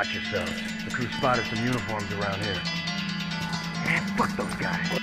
watch yourselves. The crew spotted some uniforms around here. Man, fuck those guys.